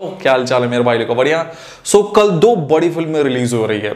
क्या हाल चाल है मेरे भाई लोगों का, बढ़िया। कल दो बड़ी फिल्में रिलीज हो रही है,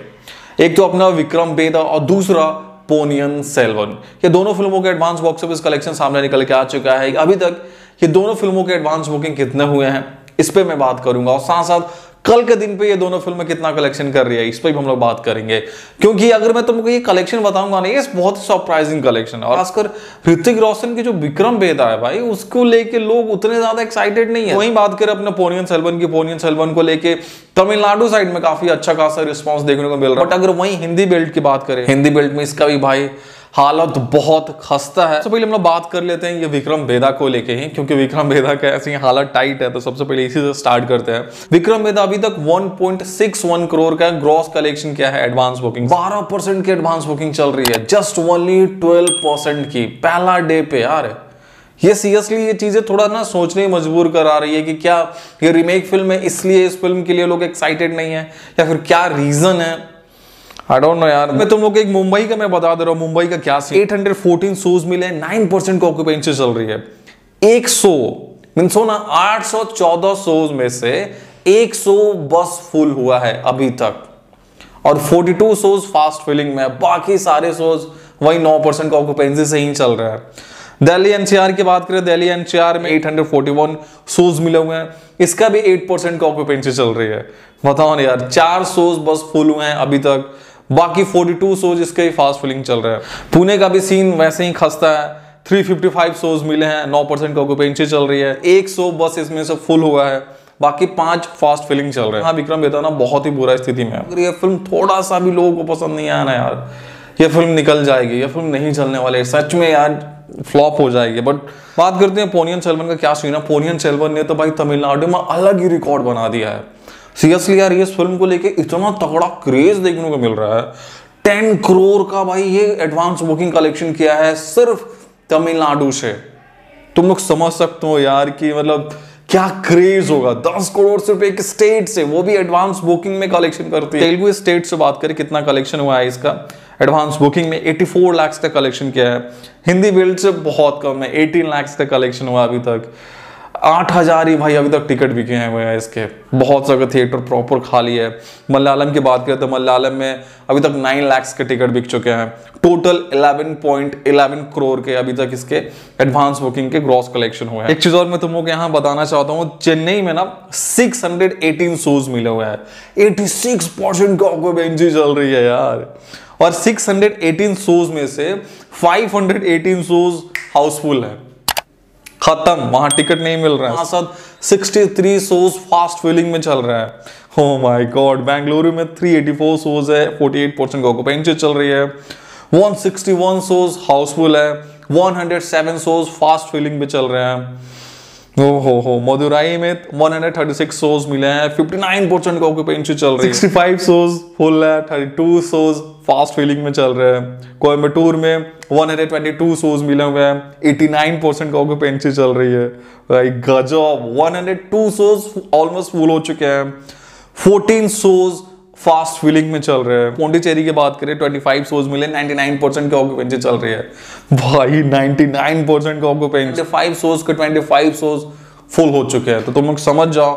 एक तो अपना विक्रम वेधा और दूसरा पोनियन सेल्वन। ये दोनों फिल्मों के एडवांस बॉक्स ऑफिस कलेक्शन सामने निकल के आ चुका है। अभी तक ये दोनों फिल्मों के एडवांस बुकिंग कितने हुए हैं इस पे मैं बात करूंगा, और साथ साथ कल के दिन पे ये दोनों फिल्में कितना कलेक्शन कर रही है इस पे भी हम लोग बात करेंगे। क्योंकि अगर मैं तुमको ये कलेक्शन बताऊंगा ना, ये बहुत सरप्राइजिंग कलेक्शन है। और खासकर ऋतिक रोशन की जो विक्रम वेधा है भाई, उसको लेके लोग उतने ज्यादा एक्साइटेड नहीं है। वहीं बात करें अपने पोनियन सेल्वन की, पोनियन सेल्वन को लेके तमिलनाडु साइड में काफी अच्छा खासा रिस्पॉन्स देखने को मिल रहा है। बट अगर वहीं हिंदी बेल्ट की बात करें, हिंदी बेल्ट में इसका भी भाई हालत बहुत खस्ता है। सबसे पहले हम लोग बात कर लेते हैं ये विक्रम वेधा को लेके ही, क्योंकि विक्रम वेधा का ऐसी हालत टाइट है, तो सबसे पहले इसी से स्टार्ट करते हैं। विक्रम वेधा अभी तक 1.61 करोड़ का ग्रॉस कलेक्शन किया है एडवांस बुकिंग। 12% की एडवांस बुकिंग चल रही है, जस्ट ओनली 12% की पहला डे पे। यार ये सीरियसली ये चीजें थोड़ा ना सोचने मजबूर करा रही है कि क्या ये रीमेक फिल्म है इसलिए इस फिल्म के लिए लोग एक्साइटेड नहीं है, या फिर क्या रीजन है, आई डोंट नो यार। मैं तुम लोग एक मुंबई का मैं बता दे रहा हूँ, मुंबई का क्या सीन। 814 शोज मिले, 9% की ऑक्यूपेंसी चल रही है। 814 शोज में से 100 बस फुल हुआ है अभी तक, और 42 शोज फास्ट फिलिंग में है। बाकी सारे शोज वही 9% की ऑक्यूपेंसी से ही चल रहा है। दिल्ली एनसीआर की बात करें, दिल्ली एनसीआर में 841 शोज मिले हुए हैं, इसका भी 8% की ऑक्यूपेंसी चल रही है। बताओ ना यार, 4 शोज बस फुल हुए हैं अभी तक, बाकी 42 शोज इसका ही फास्ट फिलिंग चल रहा है। पुणे का भी सीन वैसे ही खस्ता है, 355 शोज मिले हैं, 9% की ऑक्यूपेंसी चल रही है, 100 बस इसमें से फुल हुआ है, बाकी 5 फास्ट फिलिंग चल रहे हैं। हाँ, विक्रम वेधा ना बहुत ही बुरा स्थिति में है। अगर ये फिल्म थोड़ा सा भी लोगों को पसंद नहीं आया ना यार, ये फिल्म निकल जाएगी, ये फिल्म नहीं चलने वाली सच में यार, फ्लॉप हो जाएगी। बट बात करते हैं पोनियन सेल्वन का क्या सीन है। पोनियन सेल्वन ने तो भाई तमिलनाडु में अलग ही रिकॉर्ड बना दिया है। सीरियसली यार, इस फिल्म को लेके इतना तगड़ा क्रेज देखने को मिल रहा है। 10 करोड़ का भाई ये एडवांस बुकिंग कलेक्शन किया है सिर्फ तमिलनाडु से। तुम लोग समझ सकते हो यार कि मतलब क्या क्रेज होगा। 10 करोड़ सिर्फ एक स्टेट से, वो भी एडवांस बुकिंग में कलेक्शन करती है। तेलुगु स्टेट से बात करें कितना कलेक्शन हुआ है इसका, एडवांस बुकिंग में 84 लाख का कलेक्शन किया है। हिंदी बेल्ट से बहुत कम है, 18 लाख का कलेक्शन हुआ अभी तक। 8000 ही भाई अभी तक टिकट बिके हैं हुए हैं इसके, बहुत सारे थिएटर प्रॉपर खाली है। मलयालम की बात करें तो मलयालम में अभी तक 9 लाख के टिकट बिक चुके हैं। टोटल 11.11 करोड़ के अभी तक इसके एडवांस बुकिंग के ग्रॉस कलेक्शन हुए हैं। एक चीज और मैं तुम लोग यहाँ बताना चाहता हूँ, चेन्नई में ना 618 शोज मिले हुए हैं, 86% की ऑक्यूपेंसी चल रही है यार, और 618 शोज में से 518 शोज हाउसफुल है, खत्म, वहां टिकट नहीं मिल रहा है। साथ 63 शोज फास्ट फिलिंग में चल रहा है। Oh my God. बेंगलुरु में 384 शोज है, 48% की ऑक्यूपेंसी चल रही है, 161 शोज हाउसफुल है, 107 शोज फास्ट फिलिंग में चल रहे हैं। ओह हो। मदुराई में 136 शोज मिले हैं, 59% की ऑक्यूपेंसी चल रही है, 65 शोज फुल है, 32 शोज फास्ट फीलिंग में चल रहे हैं। कोयम्बटूर में 122 शोज मिले हुए हैं, 89% का ऑक्यूपेंसी चल रही है भाई, गजब। 102 शोज ऑलमोस्ट फुल हो चुके हैं, 14 शोज फास्ट फीलिंग में चल रहे हैं। पौंडीचेरी की बात करें, 25 शोज मिले, 99% की ऑक्यूपेंसी चल रही है भाई, 99% का ऑक्यूपेंसी। 25 शोज फुल हो चुके हैं, तो तुम लोग समझ जाओ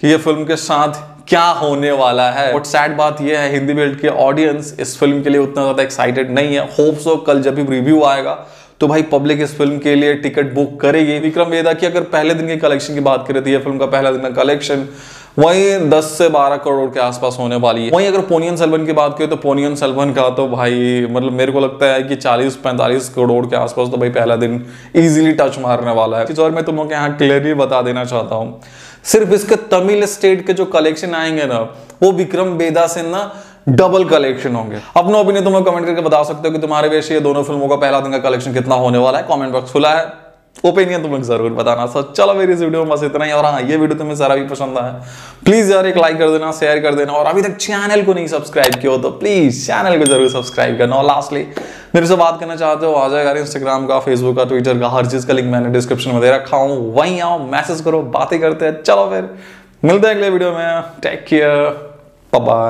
कि ये फिल्म के साथ क्या होने वाला है। बट सैड बात यह है, हिंदी बेल्ट के ऑडियंस इस फिल्म के लिए उतना ज़्यादा एक्साइटेड नहीं है। होप्स हो कल जब भी रिव्यू आएगा तो भाई पब्लिक इस फिल्म के लिए टिकट बुक करेगी। विक्रम वेधा की अगर पहले दिन के कलेक्शन की बात करें तो यह फिल्म का पहला दिन का कलेक्शन वहीं 10 से 12 करोड़ के आसपास होने वाली है। वहीं अगर पोनियन सेल्वन की बात करें तो पोनियन सेल्वन का तो भाई मतलब मेरे को लगता है कि 40-45 करोड़ के आसपास तो भाई पहला दिन इजीली टच मारने वाला है। इस और मैं तुम लोग यहाँ क्लियरली बता देना चाहता हूँ, सिर्फ इसके तमिल स्टेट के जो कलेक्शन आएंगे ना, वो विक्रम वेधा से ना डबल कलेक्शन होंगे। अपना ओपिनियन तुम लोग कमेंट करके बता सकते हो कि तुम्हारे वैसे ये दोनों फिल्मों का पहला दिन का कलेक्शन कितना होने वाला है। कमेंट बॉक्स खुला है, ओपिनियन तुम लोग जरूर बताना। सर चलो मेरी इस वीडियो में बस इतना ही। और हाँ, ये वीडियो तुम्हें सारा भी पसंद आया, प्लीज यार एक लाइक कर देना, शेयर कर देना, और अभी तक चैनल को नहीं सब्सक्राइब किया हो तो प्लीज चैनल को जरूर सब्सक्राइब करना। और लास्टली मेरे से बात करना चाहते हो आ जाएगा, इंस्टाग्राम का, फेसबुक का, ट्विटर का, हर चीज का लिंक मैंने डिस्क्रिप्शन में दे रखा हूँ, वहीं आओ, मैसेज करो, बातें करते हैं। चलो फिर मिलते हैं अगले वीडियो में, टेक केयर, बाय।